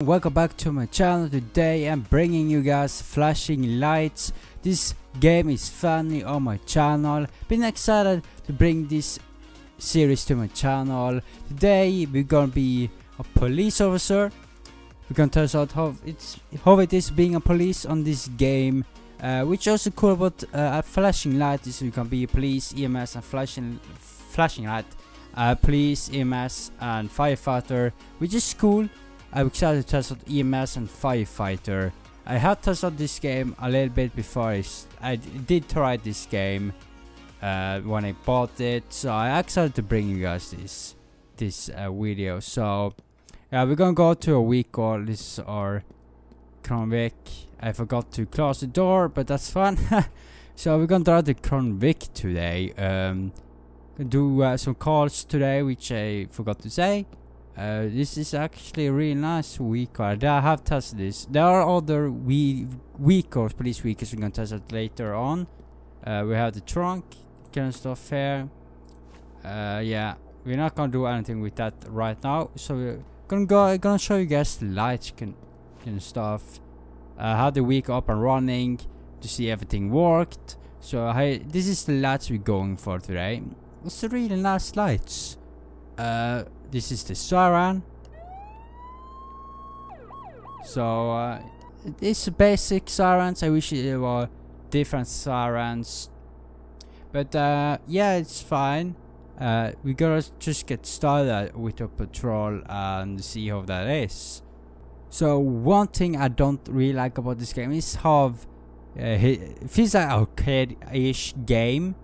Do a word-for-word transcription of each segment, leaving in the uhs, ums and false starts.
Welcome back to my channel. Today I'm bringing you guys Flashing Lights. This game is finally on my channel. Been excited to bring this series to my channel. Today we're gonna be a police officer. We're gonna test out how it's how it is being a police on this game. Uh, which also cool about uh, Flashing Lights is you can be police, E M S, and flashing flashing light, uh, police, E M S, and firefighter, which is cool. I'm excited to test out E M S and firefighter. I had tested out this game a little bit before. I, I did try this game uh, when I bought it, so I'm excited to bring you guys this this uh, video. So yeah, we're gonna go to a week call. This is our Kronvik. I forgot to close the door, but that's fun. So we're gonna try the Kronvik today. Um, do uh, some calls today, which I forgot to say. Uh, this is actually a really nice weekend. I have tested this. There are other we weekends, police weekends we're gonna test it later on. Uh, we have the trunk kind of stuff here. Uh, yeah, we're not gonna do anything with that right now. So we're gonna go. I'm gonna show you guys the lights can kind of stuff. I uh, had the week up and running to see everything worked. So hey, this is the lights we're going for today. It's a really nice lights. Uh. This is the siren. So uh, it's basic sirens. I wish it were different sirens, but uh, yeah, it's fine. Uh, we gotta just get started with a patrol and see how that is. So one thing I don't really like about this game is how uh, it feels like an arcade-ish game.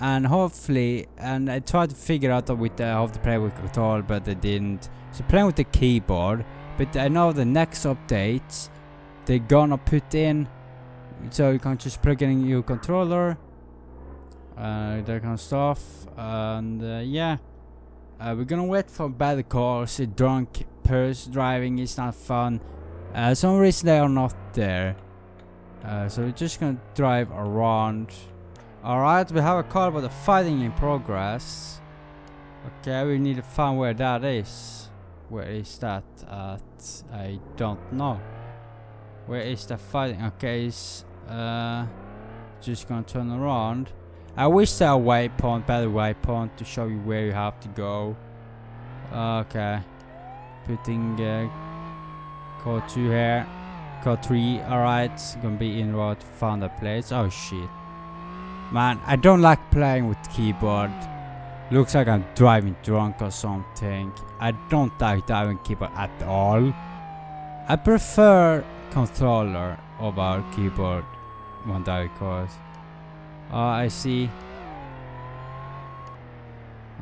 And hopefully, and I tried to figure out with the, how to play with control, but I didn't. So playing with the keyboard, but I know the next updates they're gonna put in, so you can just plug in your controller, uh, that kind of stuff. And uh, yeah, uh, we're gonna wait for better calls. A drunk person driving is not fun. Uh, some reason they are not there, uh, so we're just gonna drive around. Alright, we have a call about the fighting in progress. Okay, we need to find where that is. Where is that at? I don't know. Where is the fighting? Okay, it's, uh, just gonna turn around. I wish there was a waypoint, better waypoint to show you where you have to go. Okay. Putting uh, code two here. Code three, alright. Gonna be in route to find a place. Oh shit. Man, I don't like playing with keyboard. Looks like I'm driving drunk or something. I don't like driving keyboard at all. I prefer controller over keyboard when driving cars. Oh, I see.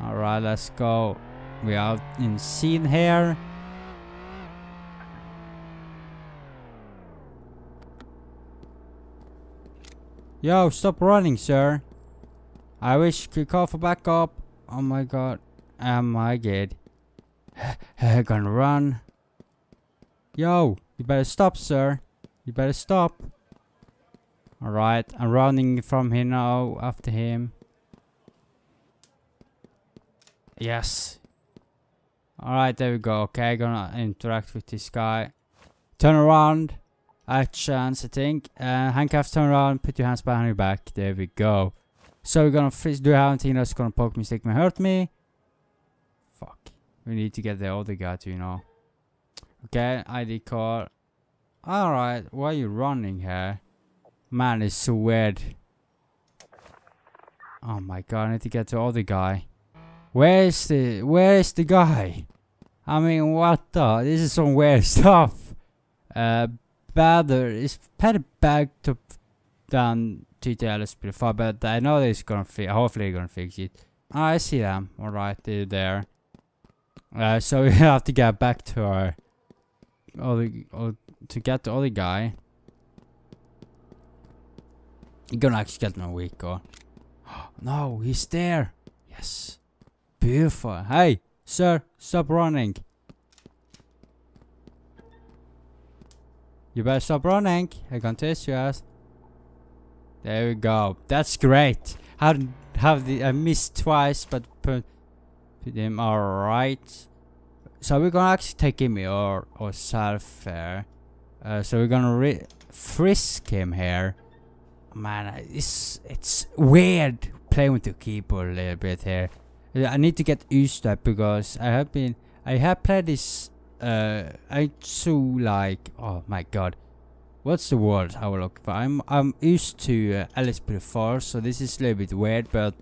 Alright, let's go. We are in scene here. Yo, stop running, sir. I wish you could call for backup. Oh my god. Am I good? I'm gonna run. Yo, you better stop, sir. You better stop. Alright, I'm running from here now after him. Yes. Alright, there we go. Okay, gonna interact with this guy. Turn around. Actions, I think. Uh, handcuffs, turn around, put your hands behind your back. There we go. So we're gonna freeze. Do I have anything that's gonna poke me, stick me, hurt me? Fuck. We need to get the other guy to, you know. Okay, I D card. Alright, why are you running here? Man, it's so weird. Oh my god, I need to get the other guy. Where is the, where is the guy? I mean, what the? This is some weird stuff. Uh... Better, it's better back to than T T L S before, but I know it's gonna fix. Hopefully, they're gonna fix it. Oh, I see them. All right, they're there. Uh, so we have to get back to our other, or to get the other guy. You're gonna actually get no weak or no? He's there. Yes, beautiful. Hey, sir, stop running. You better stop running. I can test you ass. There we go. That's great. How have the I missed twice, but put, put him all right. So we're gonna actually take him or ourself there. Uh, so we're gonna re frisk him here. Man, it's it's weird playing with the keyboard a little bit here. I need to get used to that because I have been I have played this. Uh, I so like. Oh my god, what's the word I will look for? I'm I'm used to uh, Alice before, so this is a little bit weird, but.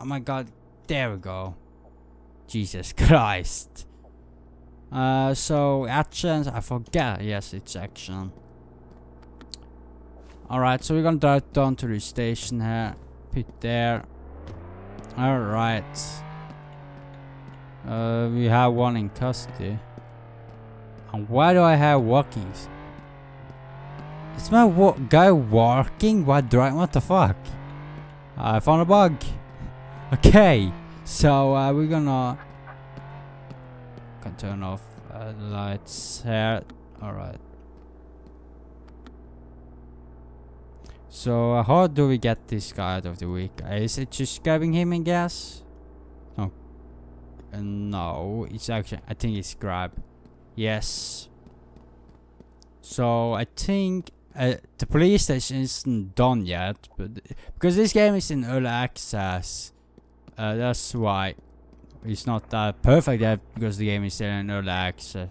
Oh my god, there we go. Jesus Christ. Uh, so actions, I forget, yes, it's action. Alright, so we're gonna drive down to the station here. Put there. Alright. Uh, we have one in custody. And why do I have walkings? Is my wa guy walking while driving? What the fuck? I found a bug. Okay, so uh, we're gonna can turn off uh, lights here. All right. So uh, how do we get this guy out of the week? Uh, is it just grabbing him and gas? No. Uh, no, it's actually I think it's grab. Yes. So I think uh, the police station isn't done yet, but because this game is in early access. Uh, that's why it's not that perfect yet, because the game is still in early access.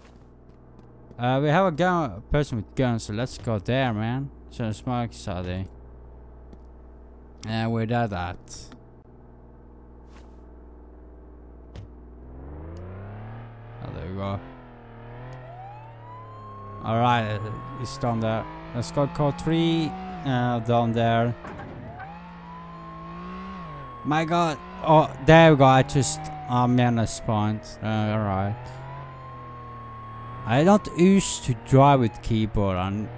Uh, we have a gun, a person with guns, so let's go there, man. So smart, sorry. And we're at that. Oh, there we go. Alright, it's down there. Let's go code three, uh, down there. My god. Oh, there we go. I just I'm in a spawn. Uh, Alright. I don't used to drive with keyboard, and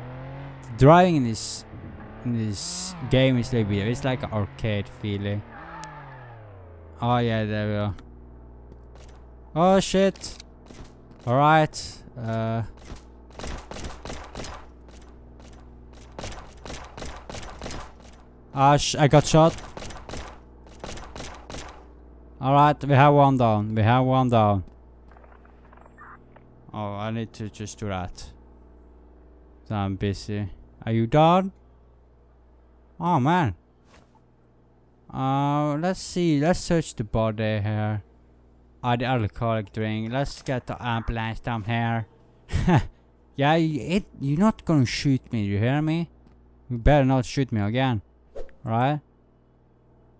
driving in this in this game is like it's like an arcade feeling. Oh yeah, there we go. Oh shit. Alright. Uh. Ah, sh I got shot. Alright, we have one down, we have one down. Oh, I need to just do that. So I'm busy. Are you done? Oh man. Uh, let's see, let's search the body here. Oh, the alcoholic drink, let's get the ambulance down here. Yeah, it, you're not gonna shoot me, you hear me? You better not shoot me again. Right?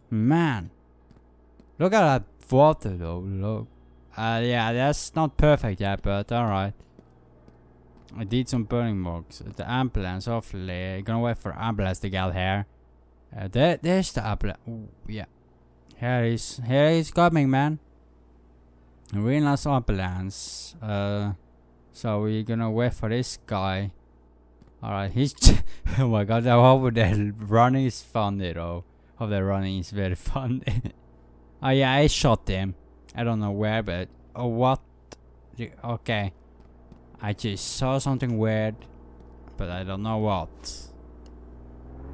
Man. Look at that water though, look. Uh, yeah, that's not perfect yet, but alright. I did some burning marks. The ambulance, hopefully. I'm gonna wait for ambulance to get here. Uh, there, there's the ambulance. Ooh, yeah. Here is, here is coming, man. A real nice ambulance. Uh, so we're gonna wait for this guy. Alright, he's... oh my god, I hope the running is funny though. Hope the running is very funny. Oh yeah, I shot him. I don't know where, but... Oh, what? Okay. I just saw something weird. But I don't know what.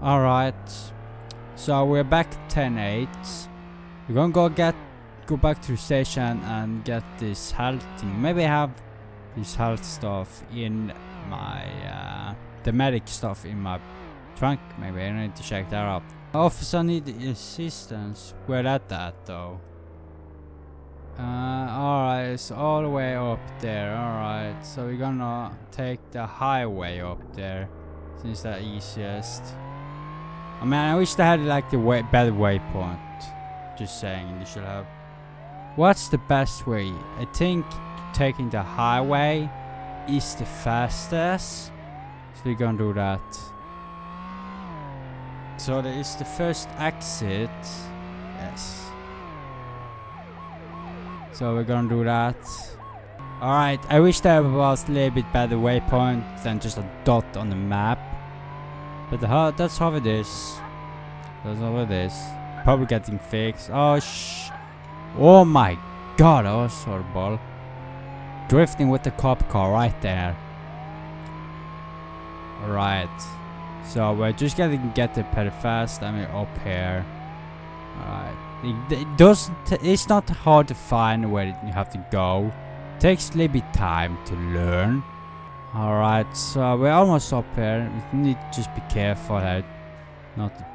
Alright. So we're back ten eight. We're gonna go get... Go back to the station and get this health thing. Maybe I have this health stuff in my... Uh, the medic stuff in my trunk. Maybe I need to check that out. Officer need assistance. Where at that though? Uh, alright, it's all the way up there. Alright, so we're gonna take the highway up there, since that's easiest. I mean, I wish they had like the way better waypoint. Just saying, they should have. What's the best way? I think taking the highway is the fastest. So we're gonna do that. So there is the first exit. Yes. So we're gonna do that. Alright, I wish there was a little bit better waypoint than just a dot on the map. But the, that's how it is. That's how it is. Probably getting fixed. Oh sh. Oh my god, that was horrible. Drifting with the cop car right there. Alright. So we're just gonna get the pretty fast and we're up here. Alright, It, it doesn't, it's not hard to find where you have to go. It takes a little bit time to learn. Alright, so we're almost up here. We need to just be careful here. Not to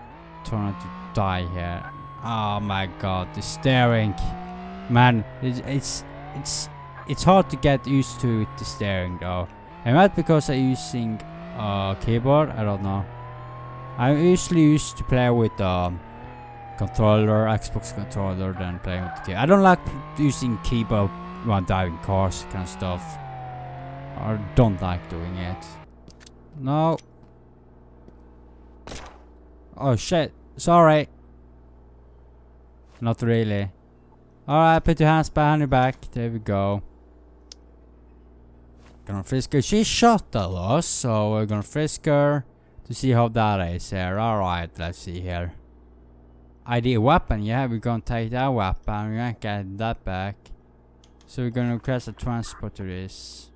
turn out to die here. Oh my god, the steering. Man, it, it's it's it's hard to get used to with the steering though. And that's because I'm using a uh, keyboard, I don't know. I'm usually used to play with the um, controller, Xbox controller, than playing with the keyboard. I don't like using keyboard when diving cars kind of stuff. I don't like doing it. No. Oh shit, sorry. Not really. Alright, put your hands behind your back. There we go. Gonna frisk her. She shot at us, so we're gonna frisk her to see how that is here. Alright, let's see here. I D weapon, yeah, we're gonna take that weapon. We're gonna get that back. So we're gonna request a transport to this.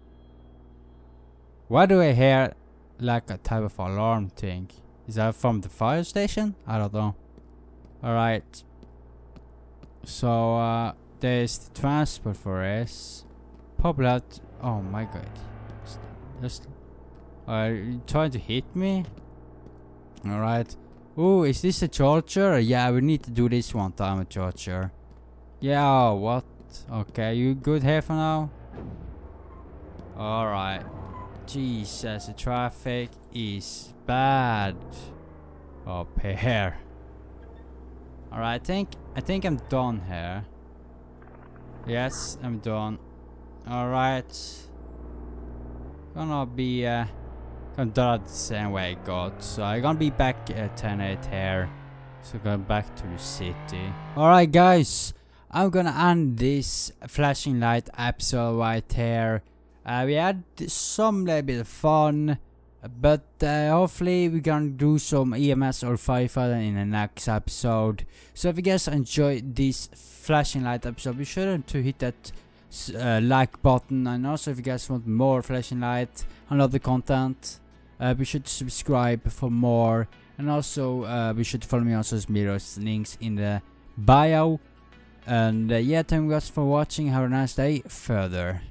Why do I hear like a type of alarm thing? Is that from the fire station? I don't know. Alright. So, uh, there's the transport for us. Pop out. Oh my god. Just, are you trying to hit me? Alright. Ooh, is this a charger? Yeah, we need to do this one time, a charger. Yeah, what? Okay, you good here for now? Alright. Jesus, the traffic is bad up here. Alright, I think I think I'm done here. Yes, I'm done. Alright. Gonna be uh gonna do it the same way I got. So I'm gonna be back at ten eight here. So going back to the city. Alright guys, I'm gonna end this Flashing Light episode right here. Uh, we had some little bit of fun, but uh, hopefully we can do some E M S or firefighting in the next episode. So if you guys enjoyed this Flashing Light episode, be sure to hit that uh, like button, and also if you guys want more Flashing Light and other content, uh, be sure to subscribe for more, and also uh, be sure to follow me on social media, links in the bio. And uh, yeah, thank you guys for watching, have a nice day further.